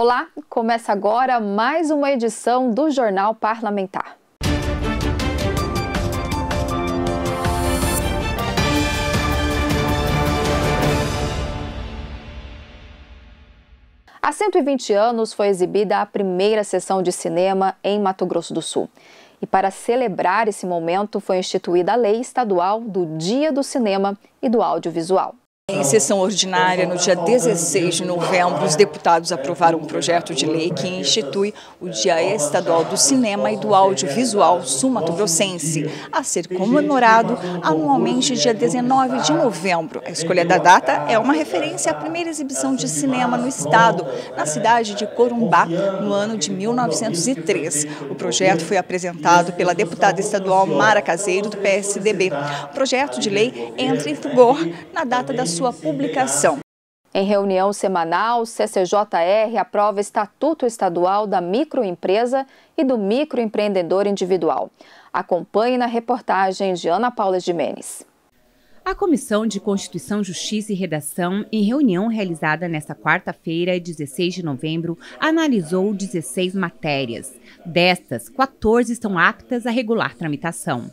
Olá, começa agora mais uma edição do Jornal Parlamentar. Há 120 anos foi exibida a primeira sessão de cinema em Mato Grosso do Sul. E para celebrar esse momento foi instituída a Lei Estadual do Dia do Cinema e do Audiovisual. Em sessão ordinária, no dia 16 de novembro, os deputados aprovaram um projeto de lei que institui o Dia Estadual do Cinema e do Audiovisual Sul-Mato-Grossense, a ser comemorado anualmente dia 19 de novembro. A escolha da data é uma referência à primeira exibição de cinema no estado, na cidade de Corumbá, no ano de 1903. O projeto foi apresentado pela deputada estadual Mara Caseiro, do PSDB. O projeto de lei entra em vigor na data da sua publicação. Em reunião semanal, o CCJR aprova Estatuto Estadual da Microempresa e do Microempreendedor Individual. Acompanhe na reportagem de Ana Paula Gimenez. A Comissão de Constituição, Justiça e Redação, em reunião realizada nesta quarta-feira, 16 de novembro, analisou 16 matérias. Destas, 14 estão aptas a regular tramitação.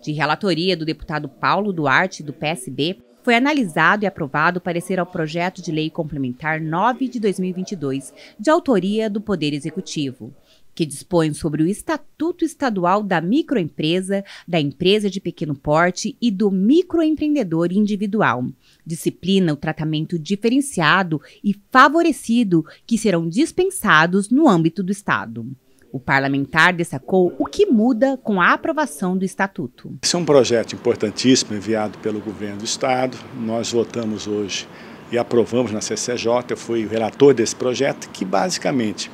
De relatoria do deputado Paulo Duarte, do PSB, foi analisado e aprovado o parecer ao projeto de lei complementar 9 de 2022, de autoria do Poder Executivo, que dispõe sobre o Estatuto Estadual da Microempresa, da Empresa de Pequeno Porte e do Microempreendedor Individual. Disciplina o tratamento diferenciado e favorecido que serão dispensados no âmbito do Estado. O parlamentar destacou o que muda com a aprovação do Estatuto. Esse é um projeto importantíssimo enviado pelo governo do Estado. Nós votamos hoje e aprovamos na CCJ. Eu fui o relator desse projeto que basicamente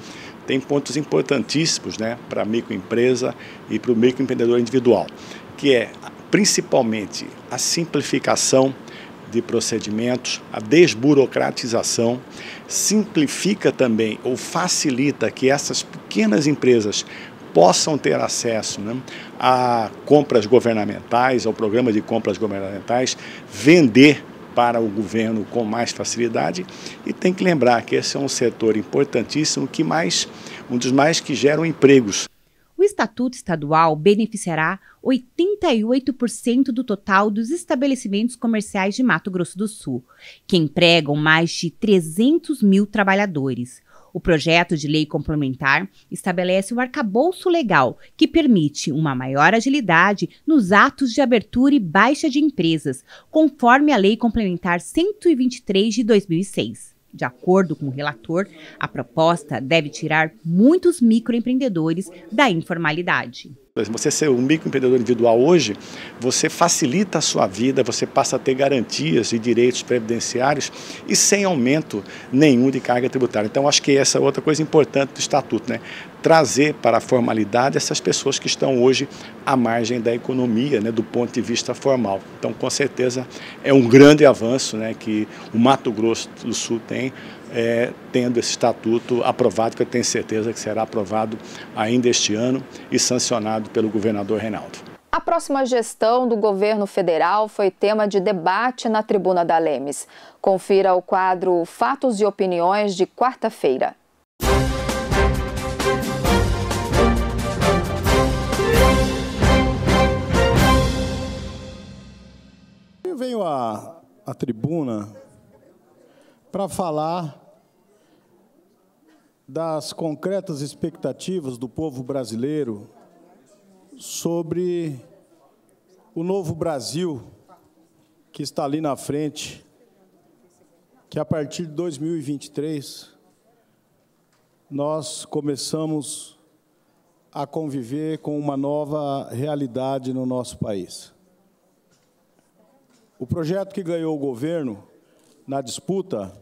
tem pontos importantíssimos, para a microempresa e para o microempreendedor individual, que é principalmente a simplificação de procedimentos, a desburocratização, simplifica também ou facilita que essas pequenas empresas possam ter acesso a compras governamentais, ao programa de compras governamentais, vender para o governo com mais facilidade. E tem que lembrar que esse é um setor importantíssimo, um dos mais que geram empregos. O Estatuto Estadual beneficiará 88% do total dos estabelecimentos comerciais de Mato Grosso do Sul, que empregam mais de 300 mil trabalhadores. O projeto de lei complementar estabelece um arcabouço legal que permite uma maior agilidade nos atos de abertura e baixa de empresas, conforme a Lei Complementar 123 de 2006. De acordo com o relator, a proposta deve tirar muitos microempreendedores da informalidade. Você ser um microempreendedor individual hoje, você facilita a sua vida, você passa a ter garantias e direitos previdenciários e sem aumento nenhum de carga tributária. Então, acho que essa é outra coisa importante do Estatuto, trazer para a formalidade essas pessoas que estão hoje à margem da economia, do ponto de vista formal. Então, com certeza, é um grande avanço que o Mato Grosso do Sul tem, tendo esse estatuto aprovado, que eu tenho certeza que será aprovado ainda este ano e sancionado pelo governador Reinaldo. A próxima gestão do governo federal foi tema de debate na tribuna da Lemes. Confira o quadro Fatos e Opiniões de quarta-feira. Eu venho à tribuna para falar das concretas expectativas do povo brasileiro sobre o novo Brasil que está ali na frente, que a partir de 2023 nós começamos a conviver com uma nova realidade no nosso país. O projeto que ganhou o governo na disputa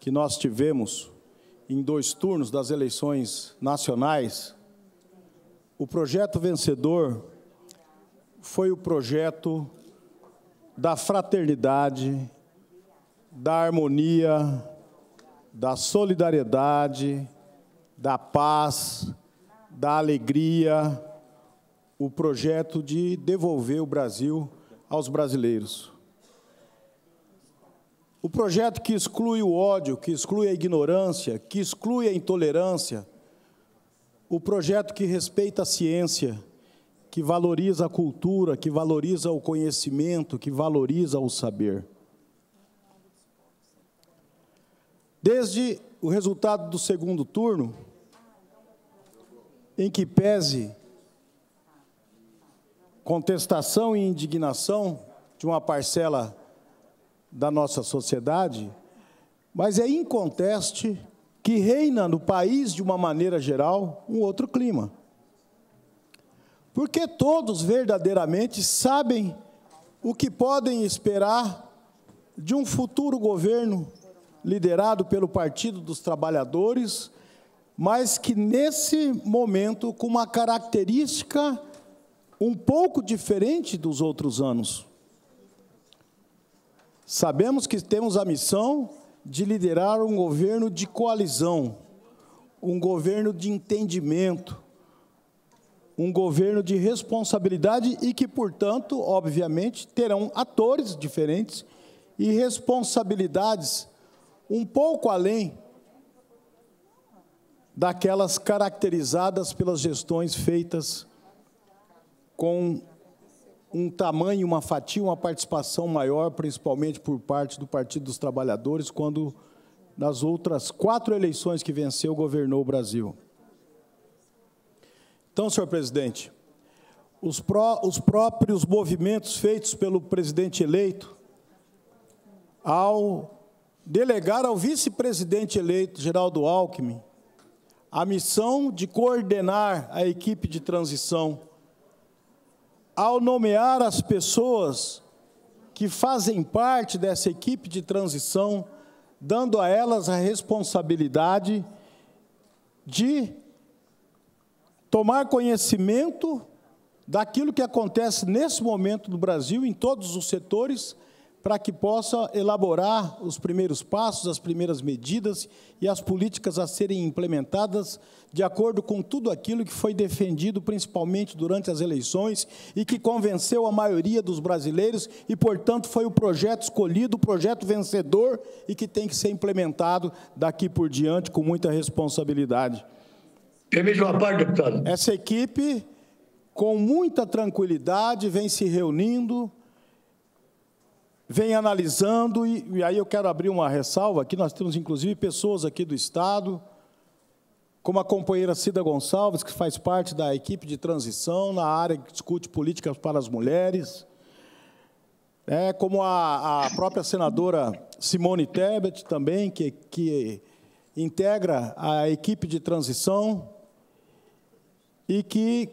que nós tivemos em 2 turnos das eleições nacionais, o projeto vencedor foi o projeto da fraternidade, da harmonia, da solidariedade, da paz, da alegria, o projeto de devolver o Brasil aos brasileiros. O projeto que exclui o ódio, que exclui a ignorância, que exclui a intolerância, o projeto que respeita a ciência, que valoriza a cultura, que valoriza o conhecimento, que valoriza o saber. Desde o resultado do segundo turno, em que pese contestação e indignação de uma parcela da nossa sociedade, mas é inconteste que reina no país, de uma maneira geral, um outro clima. Porque todos verdadeiramente sabem o que podem esperar de um futuro governo liderado pelo Partido dos Trabalhadores, mas que, nesse momento, com uma característica um pouco diferente dos outros anos. Sabemos que temos a missão de liderar um governo de coalizão, um governo de entendimento, um governo de responsabilidade e que, portanto, obviamente, terão atores diferentes e responsabilidades um pouco além daquelas caracterizadas pelas gestões feitas com um tamanho, uma fatia, uma participação maior, principalmente por parte do Partido dos Trabalhadores, quando, nas outras 4 eleições que venceu, governou o Brasil. Então, senhor presidente, os próprios movimentos feitos pelo presidente eleito, ao delegar ao vice-presidente eleito, Geraldo Alckmin, a missão de coordenar a equipe de transição, ao nomear as pessoas que fazem parte dessa equipe de transição, dando a elas a responsabilidade de tomar conhecimento daquilo que acontece nesse momento no Brasil, em todos os setores, para que possa elaborar os primeiros passos, as primeiras medidas e as políticas a serem implementadas de acordo com tudo aquilo que foi defendido, principalmente durante as eleições, e que convenceu a maioria dos brasileiros e, portanto, foi o projeto escolhido, o projeto vencedor e que tem que ser implementado daqui por diante com muita responsabilidade. Permite uma parte, deputado. Essa equipe, com muita tranquilidade, vem se reunindo, vem analisando, e aí eu quero abrir uma ressalva aqui, nós temos, inclusive, pessoas aqui do Estado, como a companheira Cida Gonçalves, que faz parte da equipe de transição na área que discute políticas para as mulheres, como a própria senadora Simone Tebet, também, que integra a equipe de transição e que,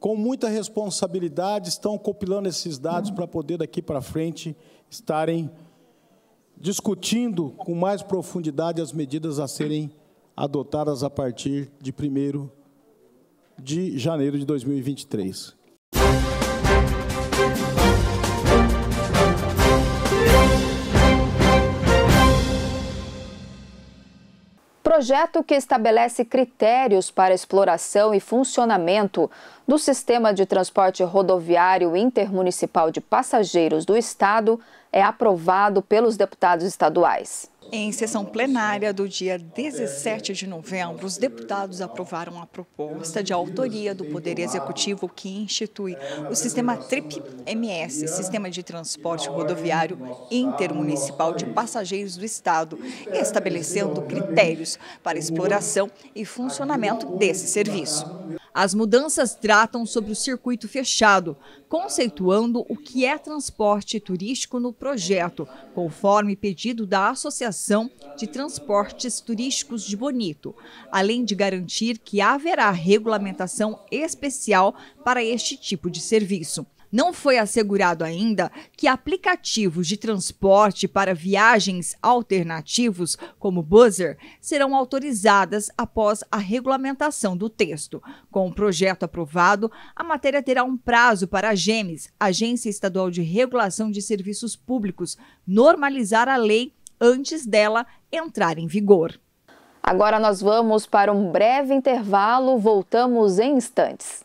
com muita responsabilidade, estão compilando esses dados para poder, daqui para frente, estarem discutindo com mais profundidade as medidas a serem adotadas a partir de 1º de janeiro de 2023. Projeto que estabelece critérios para exploração e funcionamento do sistema de transporte rodoviário intermunicipal de passageiros do Estado é aprovado pelos deputados estaduais. Em sessão plenária do dia 17 de novembro, os deputados aprovaram a proposta de autoria do Poder Executivo que institui o sistema TRIP-MS, Sistema de Transporte Rodoviário Intermunicipal de Passageiros do Estado, estabelecendo critérios para exploração e funcionamento desse serviço. As mudanças tratam sobre o circuito fechado, conceituando o que é transporte turístico no projeto, conforme pedido da Associação de Transportes Turísticos de Bonito, além de garantir que haverá regulamentação especial para este tipo de serviço. Não foi assegurado ainda que aplicativos de transporte para viagens alternativos, como Buzzer, serão autorizadas após a regulamentação do texto. Com o projeto aprovado, a matéria terá um prazo para a GEMES, Agência Estadual de Regulação de Serviços Públicos, normalizar a lei antes dela entrar em vigor. Agora nós vamos para um breve intervalo, voltamos em instantes.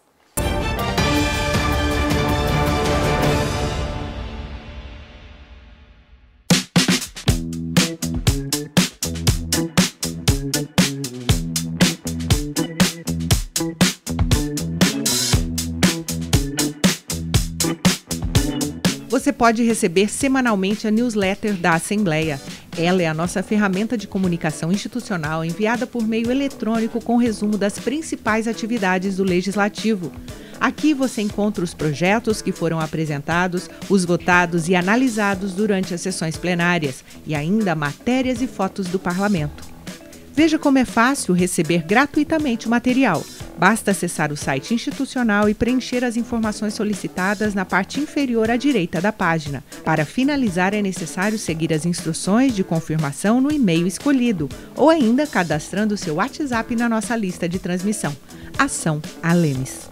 Você pode receber semanalmente a newsletter da Assembleia. Ela é a nossa ferramenta de comunicação institucional enviada por meio eletrônico com resumo das principais atividades do Legislativo. Aqui você encontra os projetos que foram apresentados, os votados e analisados durante as sessões plenárias e ainda matérias e fotos do Parlamento. Veja como é fácil receber gratuitamente o material. Basta acessar o site institucional e preencher as informações solicitadas na parte inferior à direita da página. Para finalizar, é necessário seguir as instruções de confirmação no e-mail escolhido ou ainda cadastrando seu WhatsApp na nossa lista de transmissão. Ação Alemes.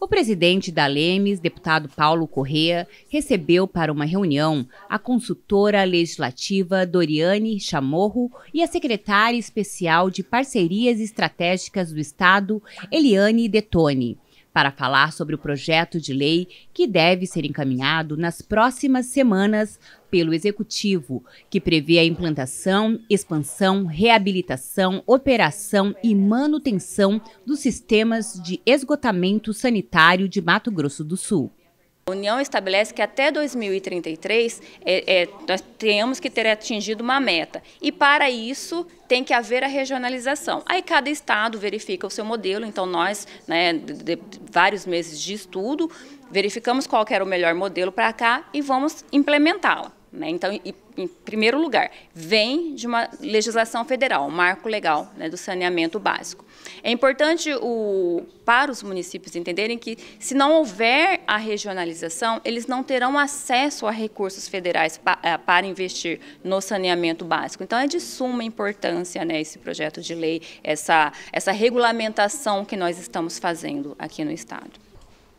O presidente da Lemes, deputado Paulo Corrêa, recebeu para uma reunião a consultora legislativa Doriane Chamorro e a secretária especial de Parcerias Estratégicas do Estado, Eliane Detoni, para falar sobre o projeto de lei que deve ser encaminhado nas próximas semanas pelo Executivo, que prevê a implantação, expansão, reabilitação, operação e manutenção dos sistemas de esgotamento sanitário de Mato Grosso do Sul. A União estabelece que até 2033 nós tenhamos que ter atingido uma meta e para isso tem que haver a regionalização. Aí cada estado verifica o seu modelo, então nós, de vários meses de estudo, verificamos qual era o melhor modelo para cá e vamos implementá-la. Então, em primeiro lugar, vem de uma legislação federal, um marco legal do saneamento básico. É importante para os municípios entenderem que, se não houver a regionalização, eles não terão acesso a recursos federais para investir no saneamento básico. Então, é de suma importância esse projeto de lei, essa regulamentação que nós estamos fazendo aqui no Estado.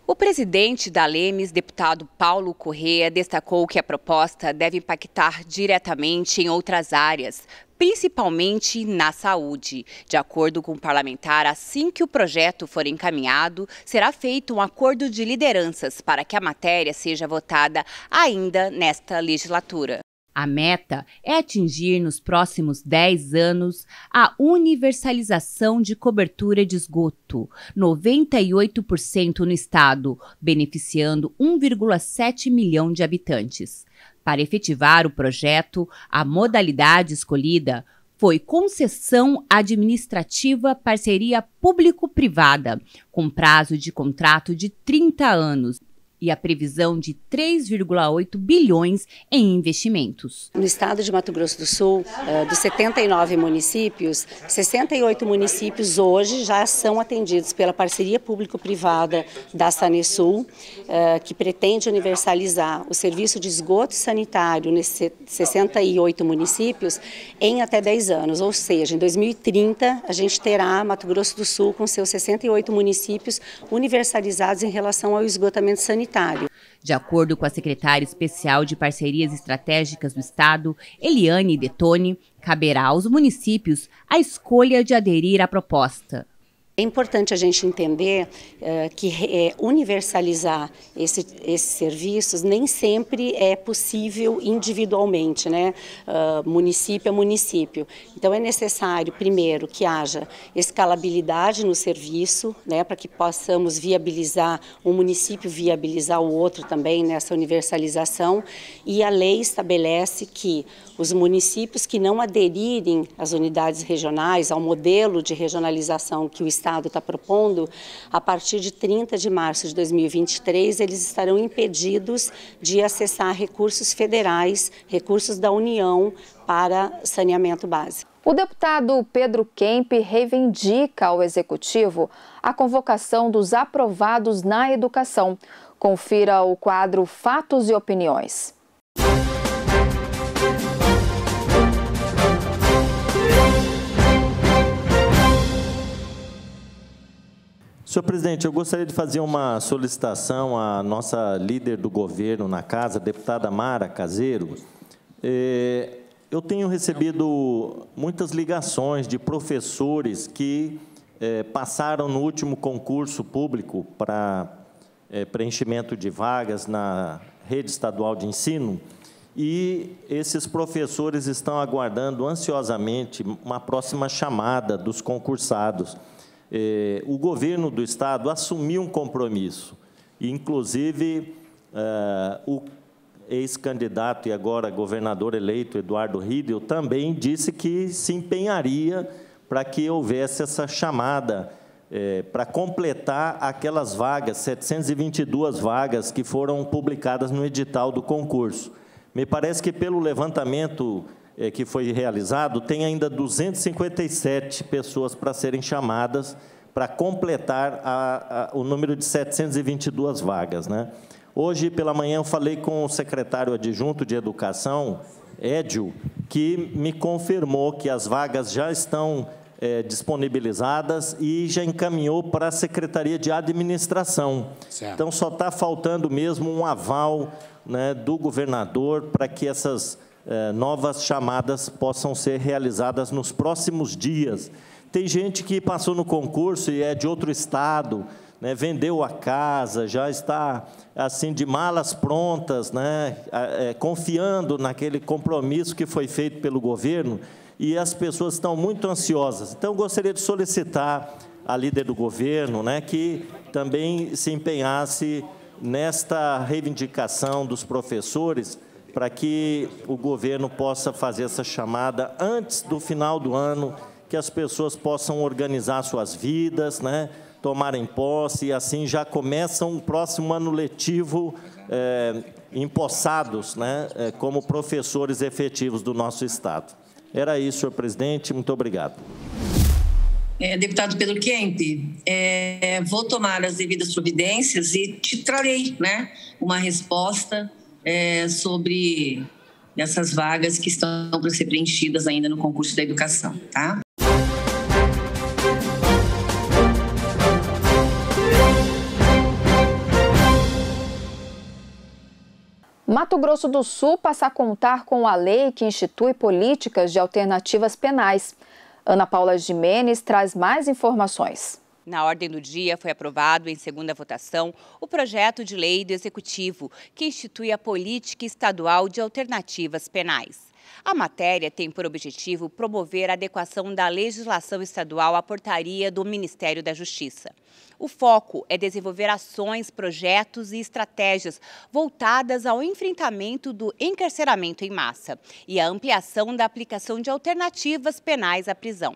O presidente da Lemes, deputado Paulo Corrêa, destacou que a proposta deve impactar diretamente em outras áreas, principalmente na saúde. De acordo com o parlamentar, assim que o projeto for encaminhado, será feito um acordo de lideranças para que a matéria seja votada ainda nesta legislatura. A meta é atingir nos próximos 10 anos a universalização de cobertura de esgoto, 98% no estado, beneficiando 1,7 milhão de habitantes. Para efetivar o projeto, a modalidade escolhida foi concessão administrativa parceria público-privada, com prazo de contrato de 30 anos. E a previsão de 3,8 bilhões em investimentos. No estado de Mato Grosso do Sul, dos 79 municípios, 68 municípios hoje já são atendidos pela parceria público-privada da Sanesul, que pretende universalizar o serviço de esgoto sanitário nesses 68 municípios em até 10 anos. Ou seja, em 2030, a gente terá Mato Grosso do Sul com seus 68 municípios universalizados em relação ao esgotamento sanitário. De acordo com a secretária especial de Parcerias Estratégicas do Estado, Eliane Detoni, caberá aos municípios a escolha de aderir à proposta. É importante a gente entender que universalizar esses serviços nem sempre é possível individualmente, município a município. Então é necessário, primeiro, que haja escalabilidade no serviço, para que possamos viabilizar um município, viabilizar o outro também nessa universalização. E a lei estabelece que os municípios que não aderirem às unidades regionais, ao modelo de regionalização que o Estado está propondo, a partir de 30 de março de 2023, eles estarão impedidos de acessar recursos federais, recursos da União para saneamento básico. O deputado Pedro Kemp reivindica ao Executivo a convocação dos aprovados na educação. Confira o quadro Fatos e Opiniões. Senhor presidente, eu gostaria de fazer uma solicitação à nossa líder do governo na casa, deputada Mara Caseiro. Eu tenho recebido muitas ligações de professores que passaram no último concurso público para preenchimento de vagas na rede estadual de ensino E esses professores estão aguardando ansiosamente uma próxima chamada dos concursados. O governo do Estado assumiu um compromisso, inclusive o ex-candidato e agora governador eleito, Eduardo Riedel, também disse que se empenharia para que houvesse essa chamada, para completar aquelas vagas, 722 vagas que foram publicadas no edital do concurso. Me parece que, pelo levantamento que foi realizado, tem ainda 257 pessoas para serem chamadas para completar o número de 722 vagas, né? Hoje, pela manhã, eu falei com o secretário adjunto de Educação, Édio, que me confirmou que as vagas já estão disponibilizadas e já encaminhou para a Secretaria de Administração. Certo. Então, só está faltando mesmo um aval, né, do governador para que essas novas chamadas possam ser realizadas nos próximos dias. Tem gente que passou no concurso e é de outro estado, né, vendeu a casa, já está assim de malas prontas, né, confiando naquele compromisso que foi feito pelo governo, e as pessoas estão muito ansiosas. Então, eu gostaria de solicitar à líder do governo, né, que também se empenhasse nesta reivindicação dos professores para que o governo possa fazer essa chamada antes do final do ano, que as pessoas possam organizar suas vidas, né, tomarem posse, e assim já começam o próximo ano letivo empossados, né, como professores efetivos do nosso Estado. Era isso, senhor presidente. Muito obrigado. Deputado Pedro Kemp, vou tomar as devidas providências e te trarei, né, uma resposta sobre essas vagas que estão para ser preenchidas ainda no concurso da educação, tá? Mato Grosso do Sul passa a contar com a lei que institui políticas de alternativas penais. Ana Paula Jimenez traz mais informações. Na ordem do dia, foi aprovado em segunda votação o projeto de lei do Executivo, que institui a Política Estadual de Alternativas Penais. A matéria tem por objetivo promover a adequação da legislação estadual à portaria do Ministério da Justiça. O foco é desenvolver ações, projetos e estratégias voltadas ao enfrentamento do encarceramento em massa e à ampliação da aplicação de alternativas penais à prisão.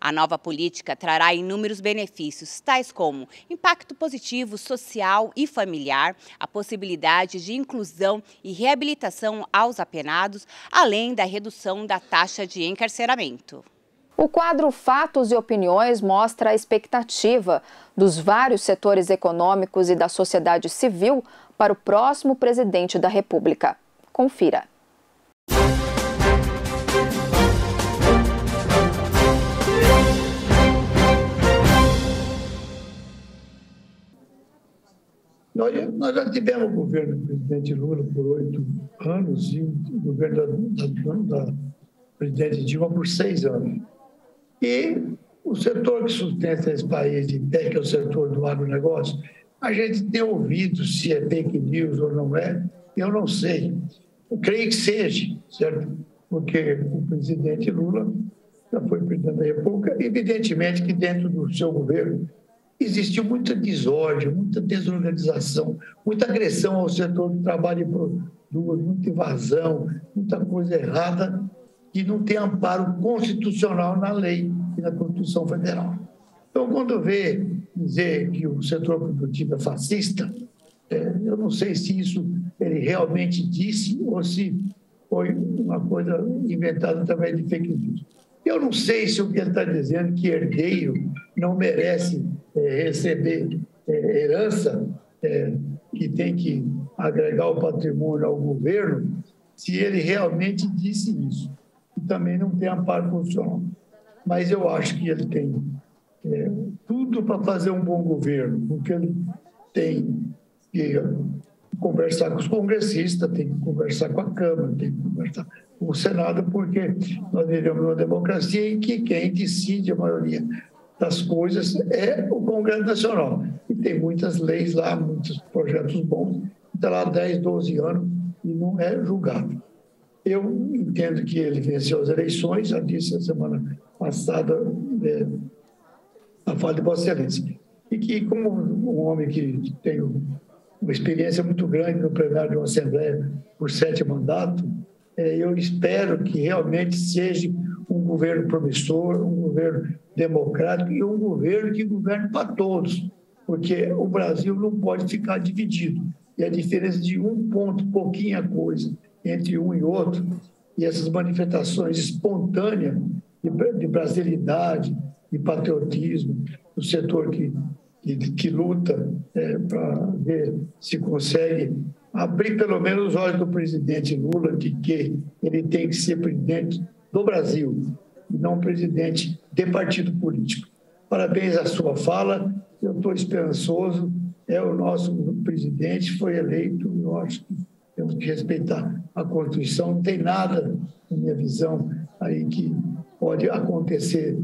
A nova política trará inúmeros benefícios, tais como impacto positivo social e familiar, a possibilidade de inclusão e reabilitação aos apenados, além da redução da taxa de encarceramento. O quadro Fatos e Opiniões mostra a expectativa dos vários setores econômicos e da sociedade civil para o próximo presidente da República. Confira. Nós já tivemos o governo do presidente Lula por 8 anos e o governo da presidente Dilma por 6 anos. E o setor que sustenta esse país de pé, que é o setor do agronegócio, a gente tem ouvido se é fake news ou não é, eu não sei. Eu creio que seja, certo? Porque o presidente Lula já foi presidente da República, evidentemente que dentro do seu governo existiu muita desordem, muita desorganização, muita agressão ao setor do trabalho e produto, muita invasão, muita coisa errada que não tem amparo constitucional na lei e na Constituição Federal. Então, quando vê dizer que o setor produtivo é fascista, eu não sei se isso ele realmente disse ou se foi uma coisa inventada através de fake news. Eu não sei se o que ele está dizendo que herdeiro não merece receber herança, que tem que agregar o patrimônio ao governo, se ele realmente disse isso. E também não tem amparo constitucional. Mas eu acho que ele tem tudo para fazer um bom governo, porque ele tem que conversar com os congressistas, tem que conversar com a Câmara, tem que conversar com o Senado, porque nós vivemos uma democracia em que quem decide a maioria das coisas é o Congresso Nacional. E tem muitas leis lá, muitos projetos bons, está lá 10, 12 anos e não é julgado. Eu entendo que ele venceu as eleições, já disse a semana passada, a fala de Vossa Excelência. E que, como um homem que tem uma experiência muito grande no plenário de uma Assembleia por 7 mandatos, eu espero que realmente seja um governo promissor, um governo democrático e um governo que governe para todos, porque o Brasil não pode ficar dividido. E a diferença de um ponto, pouquinha coisa, entre um e outro, e essas manifestações espontâneas de brasilidade e patriotismo, o setor que luta para ver se consegue abrir pelo menos os olhos do presidente Lula de que ele tem que ser presidente do Brasil e não presidente de partido político. Parabéns à sua fala, eu estou esperançoso, o nosso presidente foi eleito, eu acho que temos que respeitar a Constituição, não tem nada, na minha visão, aí que pode acontecer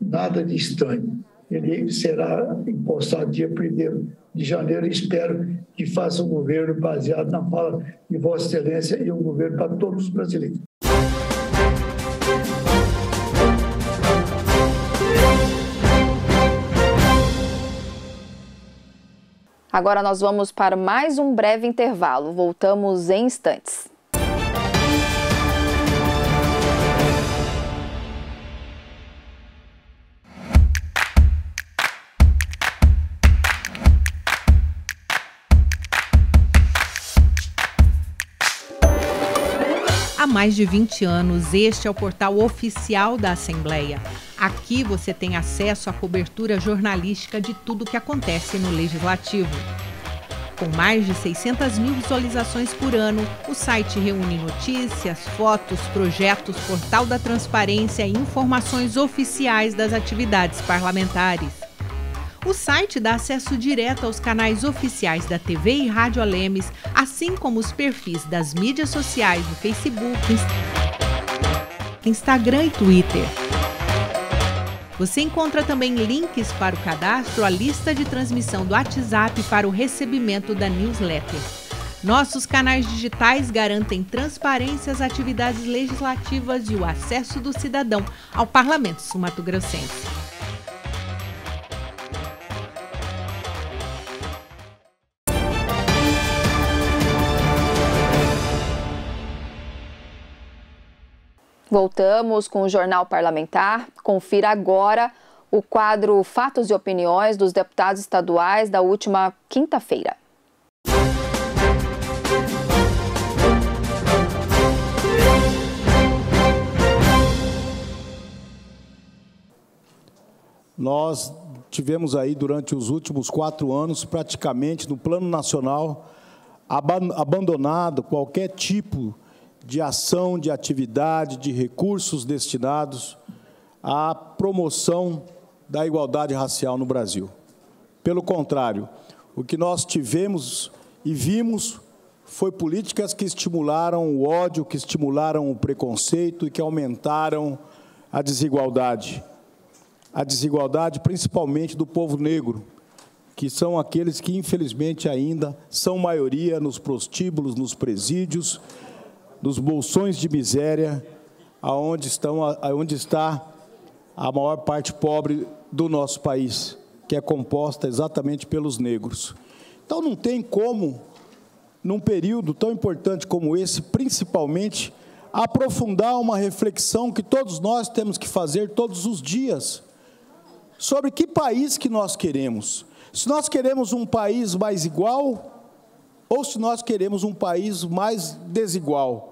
nada de estranho. Ele será empossado dia 1º de janeiro e espero que faça um governo baseado na fala de Vossa Excelência e um governo para todos os brasileiros. Agora nós vamos para mais um breve intervalo. Voltamos em instantes. Há mais de 20 anos, este é o portal oficial da Assembleia. Aqui você tem acesso à cobertura jornalística de tudo o que acontece no Legislativo. Com mais de 600.000 visualizações por ano, o site reúne notícias, fotos, projetos, portal da transparência e informações oficiais das atividades parlamentares. O site dá acesso direto aos canais oficiais da TV e Rádio Alemes, assim como os perfis das mídias sociais no Facebook, Instagram e Twitter. Você encontra também links para o cadastro, a lista de transmissão do WhatsApp para o recebimento da newsletter. Nossos canais digitais garantem transparência às atividades legislativas e o acesso do cidadão ao Parlamento sumatogrossense. Voltamos com o Jornal Parlamentar. Confira agora o quadro Fatos e Opiniões dos deputados estaduais da última quinta-feira. Nós tivemos aí durante os últimos 4 anos, praticamente no Plano Nacional, abandonado qualquer tipo de ação, de atividade, de recursos destinados à promoção da igualdade racial no Brasil. Pelo contrário, o que nós tivemos e vimos foi políticas que estimularam o ódio, que estimularam o preconceito e que aumentaram a desigualdade. A desigualdade principalmente do povo negro, que são aqueles que, infelizmente, ainda são maioria nos prostíbulos, nos presídios, dos bolsões de miséria, aonde está a maior parte pobre do nosso país, que é composta exatamente pelos negros. Então, não tem como, num período tão importante como esse, principalmente, aprofundar uma reflexão que todos nós temos que fazer todos os dias, sobre que país que nós queremos. Se nós queremos um país mais igual, ou se nós queremos um país mais desigual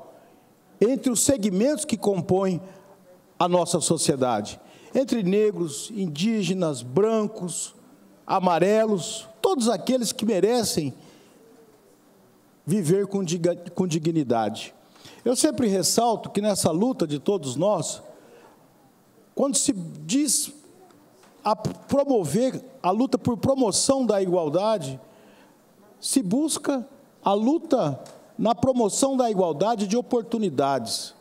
entre os segmentos que compõem a nossa sociedade, entre negros, indígenas, brancos, amarelos, todos aqueles que merecem viver com dignidade. Eu sempre ressalto que nessa luta de todos nós, quando se diz a promover a luta por promoção da igualdade, se busca a luta na promoção da igualdade de oportunidades,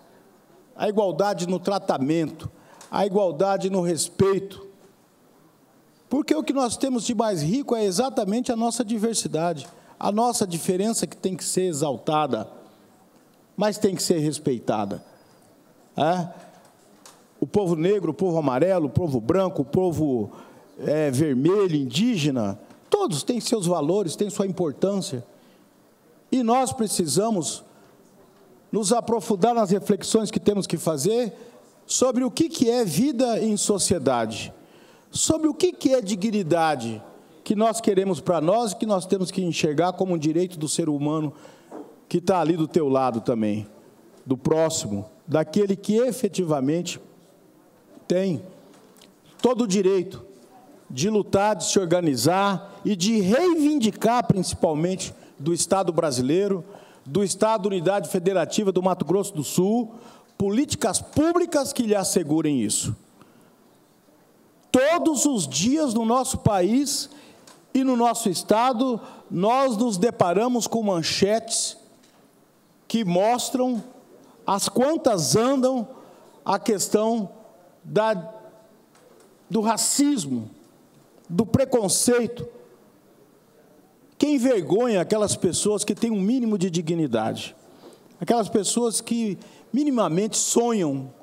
a igualdade no tratamento, a igualdade no respeito. Porque o que nós temos de mais rico é exatamente a nossa diversidade, a nossa diferença que tem que ser exaltada. mas tem que ser respeitada. É? O povo negro, o povo amarelo, o povo branco, o povo vermelho, indígena, todos têm seus valores, têm sua importância. E nós precisamos nos aprofundar nas reflexões que temos que fazer sobre o que é vida em sociedade, sobre o que é dignidade que nós queremos para nós e que nós temos que enxergar como um direito do ser humano que está ali do teu lado também, do próximo, daquele que efetivamente tem todo o direito de lutar, de se organizar e de reivindicar, principalmente, do Estado brasileiro, do Estado Unidade Federativa do Mato Grosso do Sul, políticas públicas que lhe assegurem isso. Todos os dias no nosso país e no nosso Estado, nós nos deparamos com manchetes que mostram as quantas andam a questão do racismo, do preconceito, que envergonha aquelas pessoas que têm um mínimo de dignidade, aquelas pessoas que minimamente sonham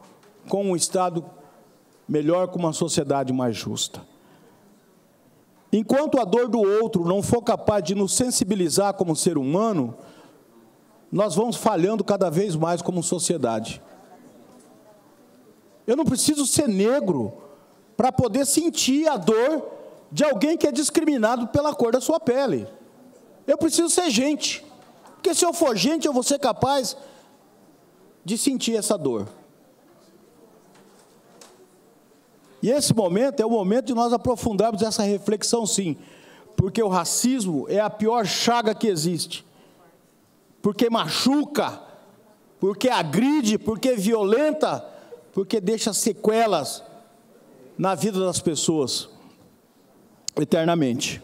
com um Estado melhor, com uma sociedade mais justa. Enquanto a dor do outro não for capaz de nos sensibilizar como ser humano, nós vamos falhando cada vez mais como sociedade. Eu não preciso ser negro para poder sentir a dor de alguém que é discriminado pela cor da sua pele. Eu preciso ser gente, porque se eu for gente, eu vou ser capaz de sentir essa dor. E esse momento é o momento de nós aprofundarmos essa reflexão, sim, porque o racismo é a pior chaga que existe, porque machuca, porque agride, porque violenta, porque deixa sequelas na vida das pessoas eternamente.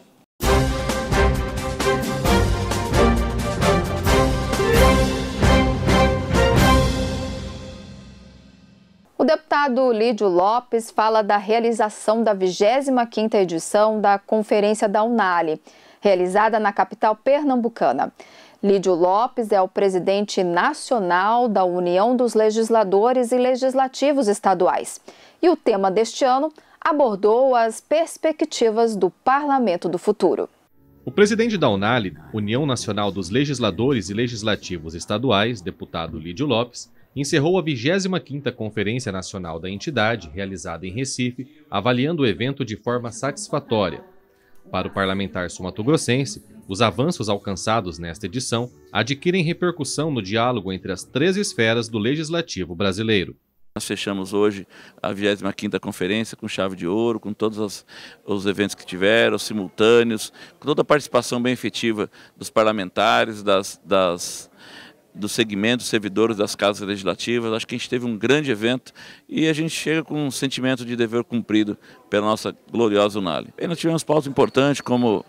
O deputado Lídio Lopes fala da realização da 25ª edição da Conferência da UNALE, realizada na capital pernambucana. Lídio Lopes é o presidente nacional da União dos Legisladores e Legislativos Estaduais. E o tema deste ano abordou as perspectivas do Parlamento do Futuro. O presidente da UNALE, União Nacional dos Legisladores e Legislativos Estaduais, deputado Lídio Lopes, encerrou a 25ª Conferência Nacional da entidade, realizada em Recife, avaliando o evento de forma satisfatória. Para o parlamentar sumatogrossense, os avanços alcançados nesta edição adquirem repercussão no diálogo entre as três esferas do legislativo brasileiro. Nós fechamos hoje a 25ª conferência com chave de ouro, com todos os eventos que tiveram, os simultâneos, com toda a participação bem efetiva dos parlamentares, dos segmentos, servidores das casas legislativas. Acho que a gente teve um grande evento e a gente chega com um sentimento de dever cumprido pela nossa gloriosa UNALE. E nós tivemos pautas importantes como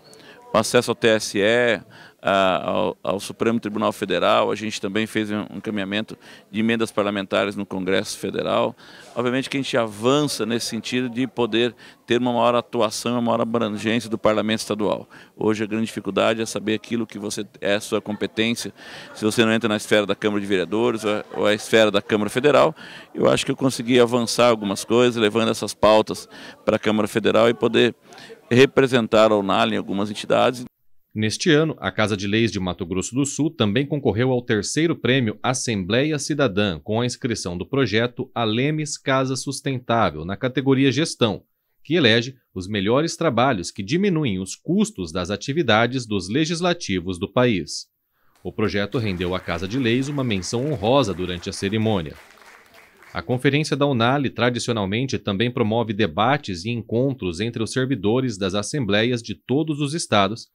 o acesso ao TSE, ao Supremo Tribunal Federal. A gente também fez um encaminhamento de emendas parlamentares no Congresso Federal. Obviamente que a gente avança nesse sentido de poder ter uma maior atuação, uma maior abrangência do Parlamento Estadual. Hoje a grande dificuldade é saber aquilo que você é a sua competência, se você não entra na esfera da Câmara de Vereadores ou a esfera da Câmara Federal. Eu acho que eu consegui avançar algumas coisas, levando essas pautas para a Câmara Federal e poder representar a UNALE em algumas entidades. Neste ano, a Casa de Leis de Mato Grosso do Sul também concorreu ao terceiro prêmio Assembleia Cidadã, com a inscrição do projeto Alemes Casa Sustentável, na categoria Gestão, que elege os melhores trabalhos que diminuem os custos das atividades dos legislativos do país. O projeto rendeu à Casa de Leis uma menção honrosa durante a cerimônia. A Conferência da UNALE, tradicionalmente, também promove debates e encontros entre os servidores das assembleias de todos os estados,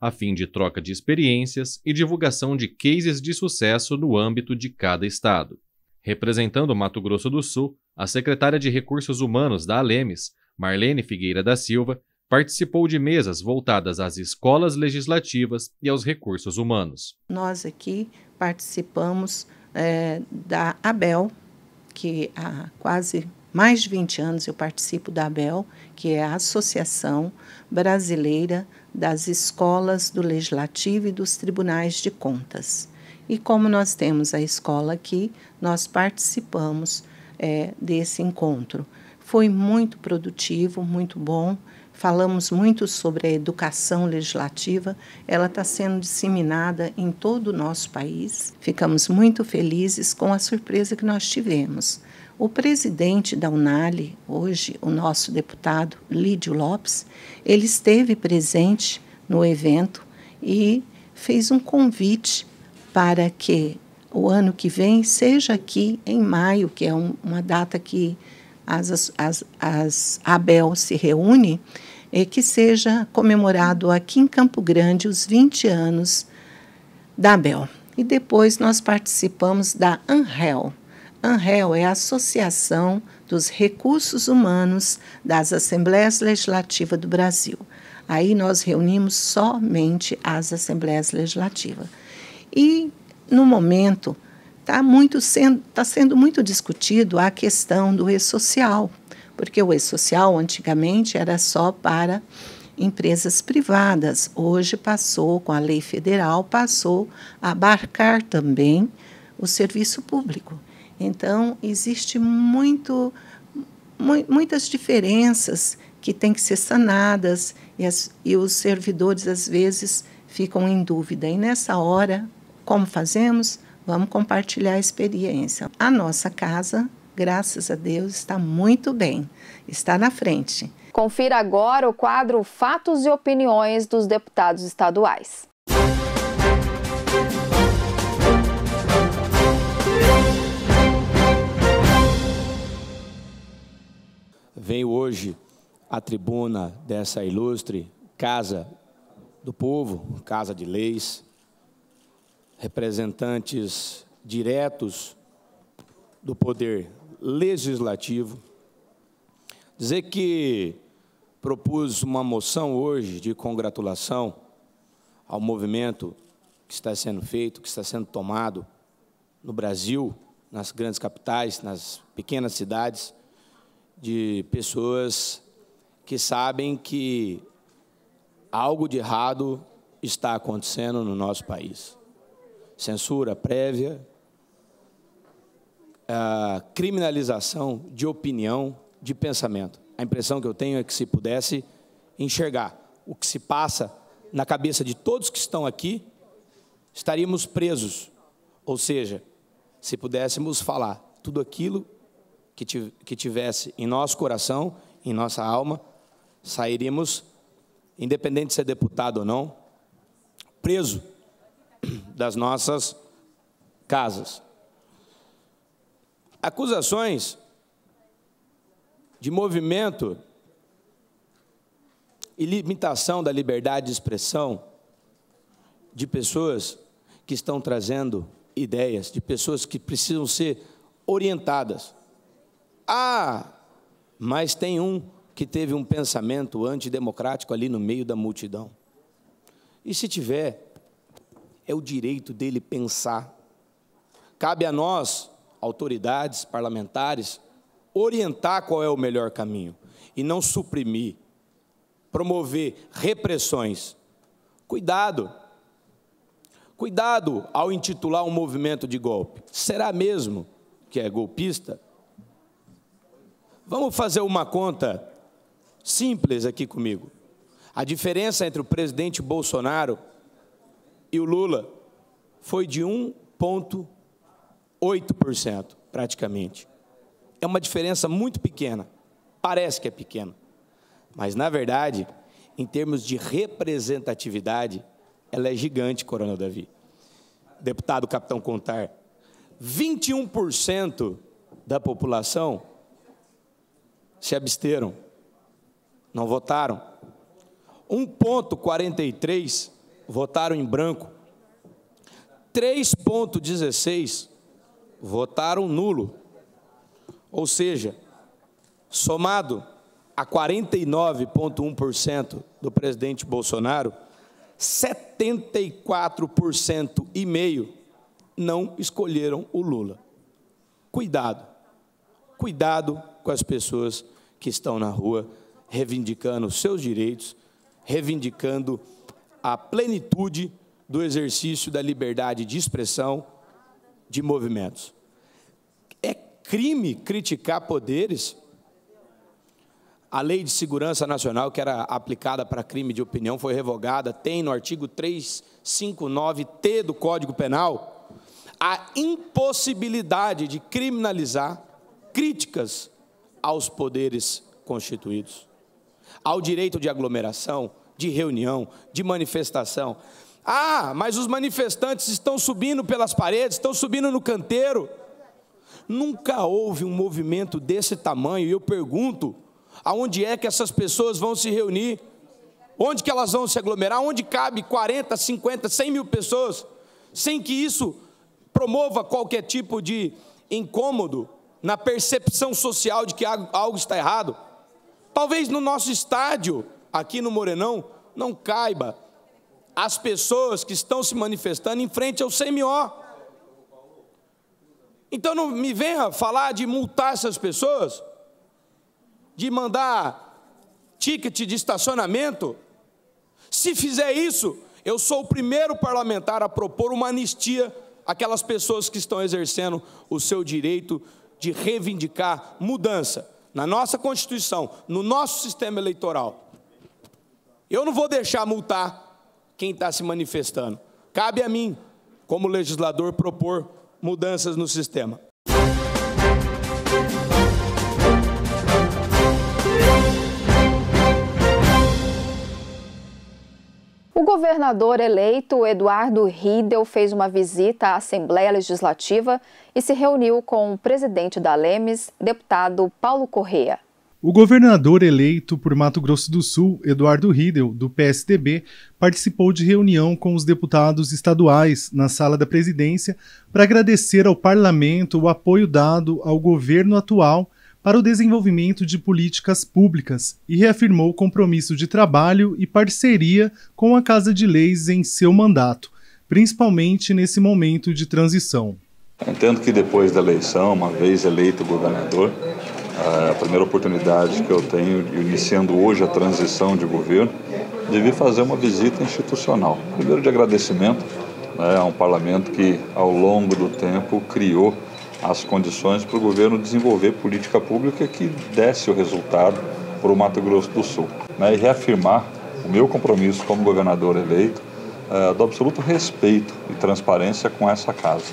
a fim de troca de experiências e divulgação de cases de sucesso no âmbito de cada estado. Representando o Mato Grosso do Sul, a secretária de Recursos Humanos da Alemes, Marlene Figueira da Silva, participou de mesas voltadas às escolas legislativas e aos recursos humanos. Nós aqui participamos da ABEL, que há quase mais de 20 anos eu participo da ABEL, que é a Associação Brasileira das Escolas do Legislativo e dos Tribunais de Contas. E como nós temos a escola aqui, nós participamos desse encontro. Foi muito produtivo, muito bom. Falamos muito sobre a educação legislativa, ela está sendo disseminada em todo o nosso país. Ficamos muito felizes com a surpresa que nós tivemos. O presidente da UNALE, hoje o nosso deputado Lídio Lopes, ele esteve presente no evento e fez um convite para que o ano que vem seja aqui em maio, que é uma data que a ABEL se reúne, que seja comemorado aqui em Campo Grande os 20 anos da ABEL. E depois nós participamos da ANREL. ANREL é a Associação dos Recursos Humanos das Assembleias Legislativas do Brasil. Aí nós reunimos somente as Assembleias Legislativas. E, no momento, está sendo muito discutido a questão do e-social, porque o e-social antigamente era só para empresas privadas. Hoje passou, com a lei federal, passou a abarcar também o serviço público. Então, existem muitas diferenças que têm que ser sanadas e os servidores, às vezes, ficam em dúvida. E, nessa hora, como fazemos? Vamos compartilhar a experiência. A nossa casa, graças a Deus, está muito bem, está na frente. Confira agora o quadro Fatos e Opiniões dos Deputados Estaduais. Venho hoje à tribuna dessa ilustre Casa do Povo, Casa de Leis, representantes diretos do Poder Legislativo, dizer que propus uma moção hoje de congratulação ao movimento que está sendo feito, que está sendo tomado no Brasil, nas grandes capitais, nas pequenas cidades, de pessoas que sabem que algo de errado está acontecendo no nosso país. Censura prévia, a criminalização de opinião, de pensamento. A impressão que eu tenho é que se pudesse enxergar o que se passa na cabeça de todos que estão aqui, estaríamos presos. Ou seja, se pudéssemos falar tudo aquilo que tivesse em nosso coração, em nossa alma, sairíamos, independente de ser deputado ou não, preso das nossas casas. Acusações de movimento e limitação da liberdade de expressão de pessoas que estão trazendo ideias, de pessoas que precisam ser orientadas. Ah, mas tem um que teve um pensamento antidemocrático ali no meio da multidão. E se tiver, é o direito dele pensar. Cabe a nós, autoridades parlamentares, orientar qual é o melhor caminho e não suprimir, promover repressões. Cuidado. Cuidado ao intitular um movimento de golpe. Será mesmo que é golpista? Vamos fazer uma conta simples aqui comigo. A diferença entre o presidente Bolsonaro e o Lula foi de 1,8%, praticamente. É uma diferença muito pequena, parece que é pequena, mas, na verdade, em termos de representatividade, ela é gigante, Coronel Davi. Deputado Capitão Contar, 21% da população se absteram, não votaram. 1,43% votaram em branco, 3,16% votaram nulo, ou seja, somado a 49,1% do presidente Bolsonaro, 74,5% não escolheram o Lula. Cuidado, cuidado com as pessoas que estão na rua reivindicando os seus direitos, reivindicando a plenitude do exercício da liberdade de expressão de movimentos. É crime criticar poderes? A Lei de Segurança Nacional, que era aplicada para crime de opinião, foi revogada, tem no artigo 359-T do Código Penal a impossibilidade de criminalizar críticas aos poderes constituídos, ao direito de aglomeração, de reunião, de manifestação. Ah, mas os manifestantes estão subindo pelas paredes, estão subindo no canteiro. Nunca houve um movimento desse tamanho, e eu pergunto, aonde é que essas pessoas vão se reunir? Onde que elas vão se aglomerar? Onde cabe 40, 50, 100 mil pessoas, sem que isso promova qualquer tipo de incômodo na percepção social de que algo está errado? Talvez no nosso estádio, aqui no Morenão, não caiba as pessoas que estão se manifestando em frente ao CMO. Então não me venha falar de multar essas pessoas, de mandar ticket de estacionamento. Se fizer isso, eu sou o primeiro parlamentar a propor uma anistia àquelas pessoas que estão exercendo o seu direito de reivindicar mudança na nossa Constituição, no nosso sistema eleitoral. Eu não vou deixar multar quem está se manifestando. Cabe a mim, como legislador, propor mudanças no sistema. O governador eleito Eduardo Riedel fez uma visita à Assembleia Legislativa e se reuniu com o presidente da LEMES, deputado Paulo Corrêa. O governador eleito por Mato Grosso do Sul, Eduardo Riedel, do PSDB, participou de reunião com os deputados estaduais na sala da presidência para agradecer ao parlamento o apoio dado ao governo atual para o desenvolvimento de políticas públicas e reafirmou compromisso de trabalho e parceria com a Casa de Leis em seu mandato, principalmente nesse momento de transição. Entendo que depois da eleição, uma vez eleito governador, a primeira oportunidade que eu tenho, iniciando hoje a transição de governo, devia fazer uma visita institucional. Primeiro de agradecimento, né, a um parlamento que, ao longo do tempo, criou as condições para o governo desenvolver política pública que desse o resultado para o Mato Grosso do Sul, né, e reafirmar o meu compromisso como governador eleito do absoluto respeito e transparência com essa casa.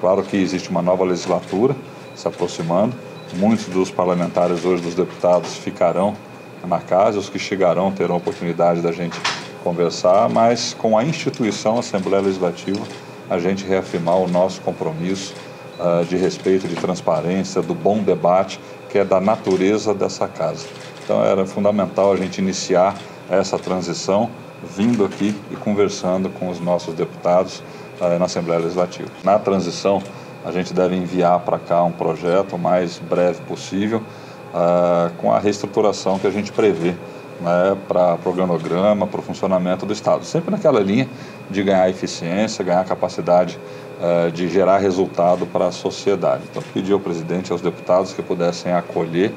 Claro que existe uma nova legislatura se aproximando, muitos dos parlamentares hoje, dos deputados, ficarão na casa, os que chegarão terão a oportunidade da gente conversar, mas com a instituição, a Assembleia Legislativa, a gente reafirmar o nosso compromisso de respeito, de transparência, do bom debate, que é da natureza dessa casa. Então era fundamental a gente iniciar essa transição vindo aqui e conversando com os nossos deputados na Assembleia Legislativa. Na transição, a gente deve enviar para cá um projeto o mais breve possível, com a reestruturação que a gente prevê, né, para o cronograma, para o funcionamento do Estado. Sempre naquela linha de ganhar eficiência, ganhar capacidade de gerar resultado para a sociedade. Então, pedi ao presidente e aos deputados que pudessem acolher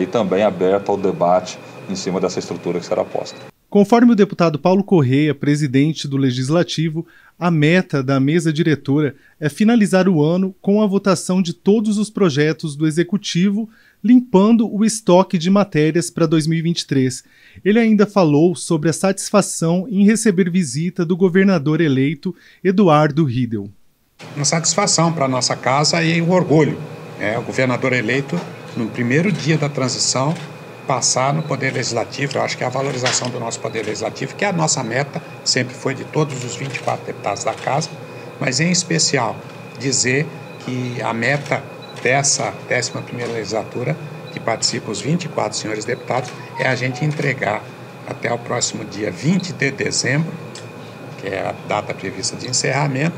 e também aberto ao debate em cima dessa estrutura que será posta. Conforme o deputado Paulo Corrêa, presidente do Legislativo, a meta da mesa diretora é finalizar o ano com a votação de todos os projetos do Executivo, limpando o estoque de matérias para 2023. Ele ainda falou sobre a satisfação em receber visita do governador eleito Eduardo Riedel. Uma satisfação para a nossa casa e um orgulho. O governador eleito, no primeiro dia da transição, passar no Poder Legislativo. Eu acho que a valorização do nosso Poder Legislativo, que é a nossa meta, sempre foi de todos os 24 deputados da Casa, mas em especial dizer que a meta dessa 11ª legislatura, que participam os 24 senhores deputados, é a gente entregar até o próximo dia 20 de dezembro, que é a data prevista de encerramento,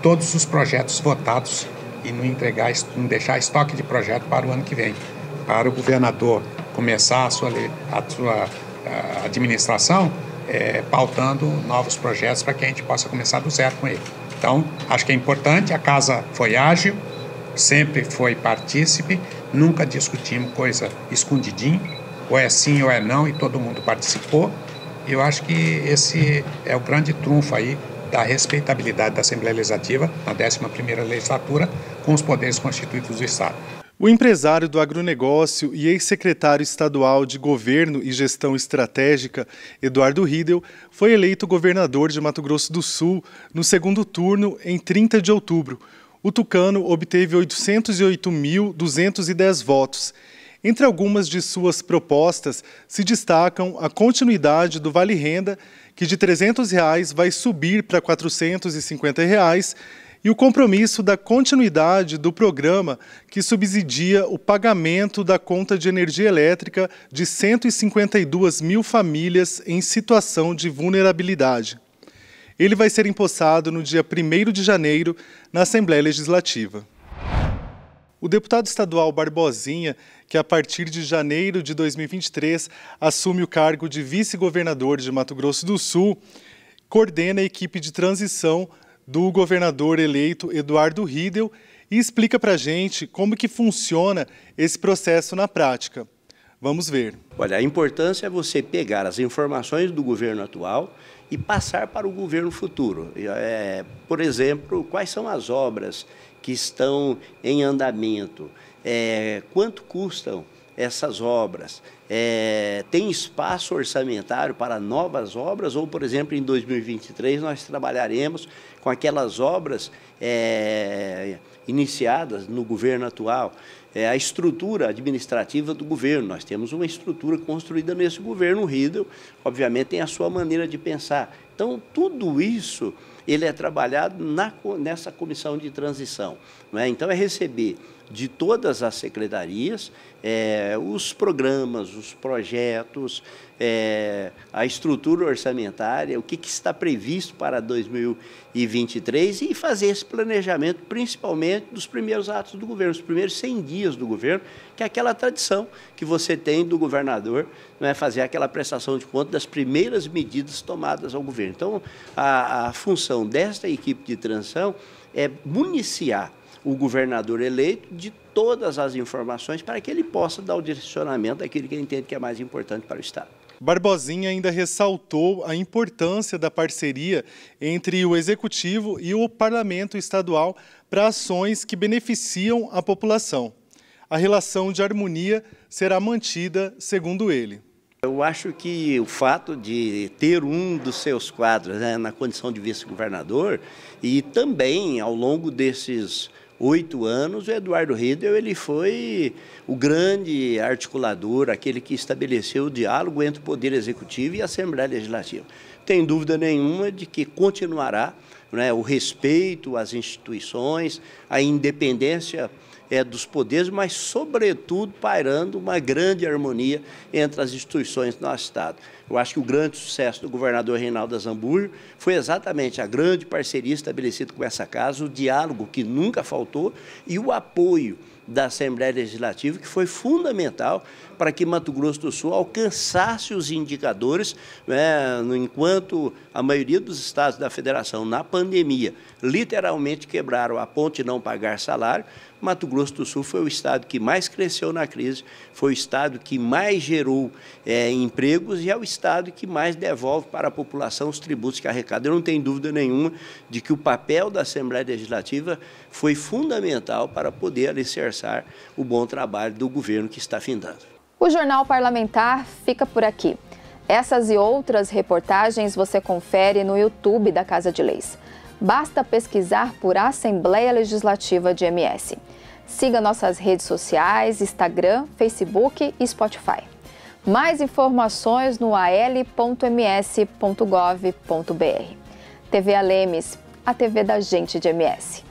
todos os projetos votados e não deixar estoque de projeto para o ano que vem. Para o governador começar a sua administração pautando novos projetos para que a gente possa começar do zero com ele. Então, acho que é importante, a casa foi ágil, sempre foi partícipe, nunca discutimos coisa escondidinha, ou é sim ou é não, e todo mundo participou. E eu acho que esse é o grande trunfo aí da respeitabilidade da Assembleia Legislativa na 11ª legislatura com os poderes constituídos do Estado. O empresário do agronegócio e ex-secretário estadual de Governo e Gestão Estratégica, Eduardo Riedel, foi eleito governador de Mato Grosso do Sul no segundo turno em 30 de outubro. O tucano obteve 808.210 votos. Entre algumas de suas propostas se destacam a continuidade do Vale Renda, que de R$ 300 vai subir para R$ 450, e o compromisso da continuidade do programa que subsidia o pagamento da conta de energia elétrica de 152 mil famílias em situação de vulnerabilidade. Ele vai ser empossado no dia 1º de janeiro na Assembleia Legislativa. O deputado estadual Barbosinha, que a partir de janeiro de 2023 assume o cargo de vice-governador de Mato Grosso do Sul, coordena a equipe de transição do governador eleito Eduardo Riedel e explica para a gente como que funciona esse processo na prática. Vamos ver. Olha, a importância é você pegar as informações do governo atual e passar para o governo futuro. Por exemplo, quais são as obras que estão em andamento, quanto custam essas obras, tem espaço orçamentário para novas obras ou, por exemplo, em 2023 nós trabalharemos com aquelas obras iniciadas no governo atual, a estrutura administrativa do governo. Nós temos uma estrutura construída nesse governo, o Riedel, obviamente, tem a sua maneira de pensar. Então, tudo isso ele é trabalhado nessa comissão de transição, né? Então, é receber de todas as secretarias os programas, os projetos, a estrutura orçamentária, o que está previsto para 2023 e fazer esse planejamento, principalmente dos primeiros atos do governo, os primeiros 100 dias do governo, que é aquela tradição que você tem do governador, né, fazer aquela prestação de conta das primeiras medidas tomadas ao governo. Então, a função desta equipe de transição é municiar o governador eleito de todas as informações para que ele possa dar o direcionamento daquilo que ele entende que é mais importante para o Estado. Barbosinha ainda ressaltou a importância da parceria entre o Executivo e o Parlamento Estadual para ações que beneficiam a população. A relação de harmonia será mantida, segundo ele. Eu acho que o fato de ter um dos seus quadros, né, na condição de vice-governador e também ao longo desses 8 anos, o Eduardo Riedel, ele foi o grande articulador, aquele que estabeleceu o diálogo entre o Poder Executivo e a Assembleia Legislativa. Tem dúvida nenhuma de que continuará, né, o respeito às instituições, a independência dos poderes, mas, sobretudo, pairando uma grande harmonia entre as instituições do nosso Estado. Eu acho que o grande sucesso do governador Reinaldo Azambuja foi exatamente a grande parceria estabelecida com essa casa, o diálogo que nunca faltou e o apoio da Assembleia Legislativa, que foi fundamental para que Mato Grosso do Sul alcançasse os indicadores, né, enquanto a maioria dos estados da federação, na pandemia, literalmente quebraram a ponto de não pagar salário. Mato Grosso do Sul foi o estado que mais cresceu na crise, foi o estado que mais gerou empregos e é o estado que mais devolve para a população os tributos que arrecada. Eu não tenho dúvida nenhuma de que o papel da Assembleia Legislativa foi fundamental para poder alicerçar o bom trabalho do governo que está findando. O Jornal Parlamentar fica por aqui. Essas e outras reportagens você confere no YouTube da Casa de Leis. Basta pesquisar por Assembleia Legislativa de MS. Siga nossas redes sociais, Instagram, Facebook e Spotify. Mais informações no al.ms.gov.br. TV Alemes, a TV da gente de MS.